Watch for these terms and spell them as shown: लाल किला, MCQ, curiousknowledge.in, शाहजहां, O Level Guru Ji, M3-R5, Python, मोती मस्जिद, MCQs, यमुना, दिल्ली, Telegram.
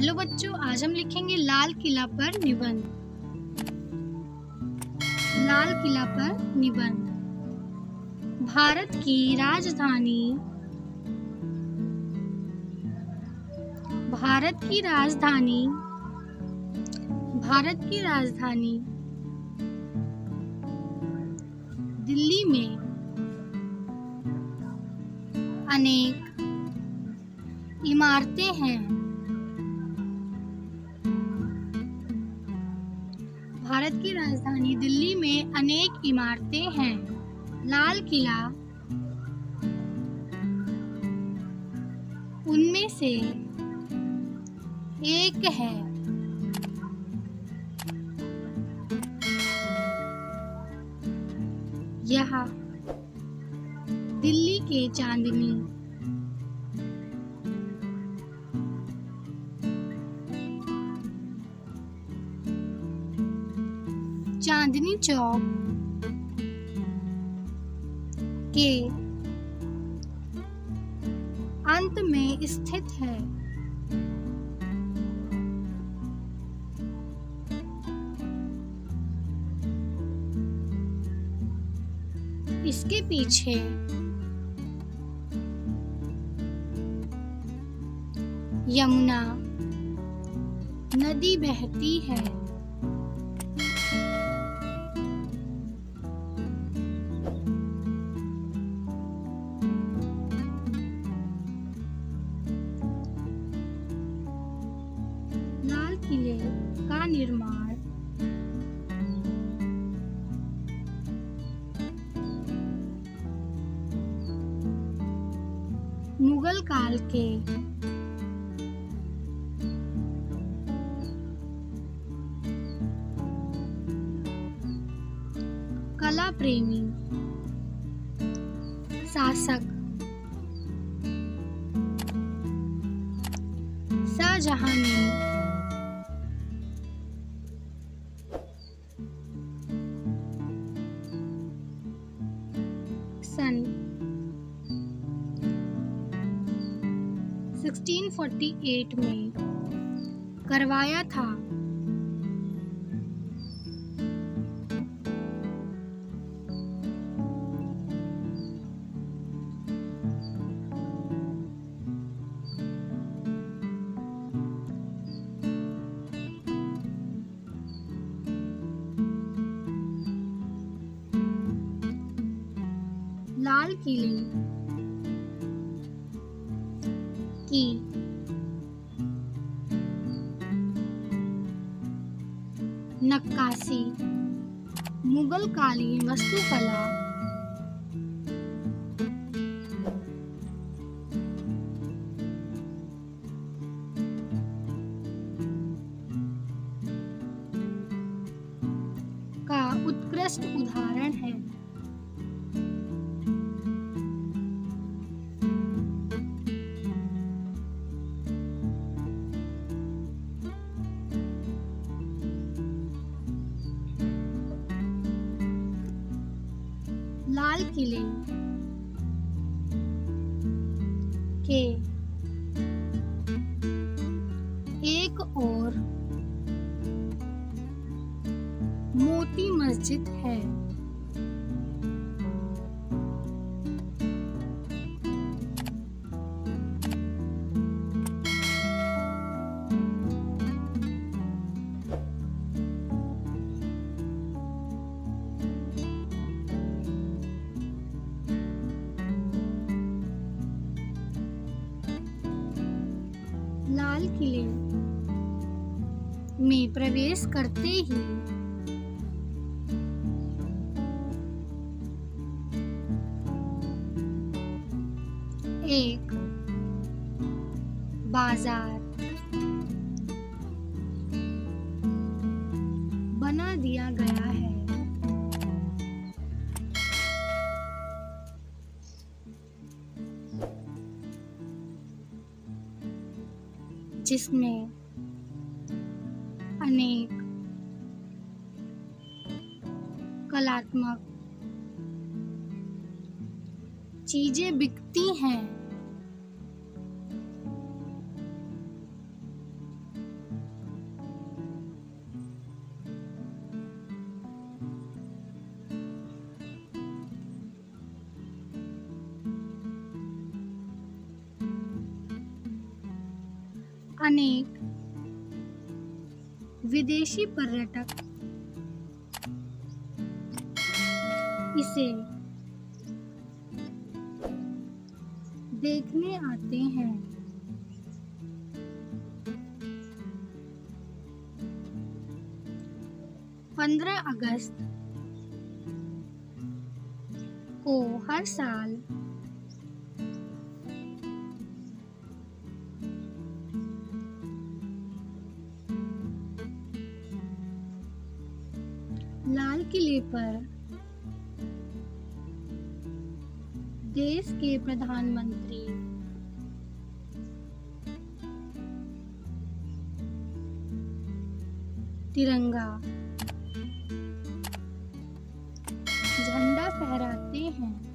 Hello बच्चों, आज हम लिखेंगे लाल किला पर निबंध। लाल किला पर निबंध। भारत की राजधानी। भारत की राजधानी। भारत की राजधानी दिल्ली में अनेक इमारतें हैं। भारत की राजधानी दिल्ली में अनेक इमारतें हैं। लाल किला उनमें से एक है। यह दिल्ली के चांदनी चांदनी चौक के अंत में स्थित है। इसके पीछे यमुना नदी बहती है। किले का निर्माण मुगल काल के कला प्रेमी शासक शाहजहां ने सन 1648 में करवाया था। लाल किले की नक्काशी मुगल कालीन वास्तुकला का उत्कृष्ट उदाहरण है। लाल किले के एक ओर मोती मस्जिद है। लाल किले में प्रवेश करते ही एक बाजार बना दिया गया है। जिसमें अनेक कलात्मक चीजें बिकती हैं। अनेक विदेशी पर्यटक इसे देखने आते हैं। पंद्रह अगस्त को हर साल लाल किले पर देश के प्रधानमंत्री तिरंगा झंडा फहराते हैं।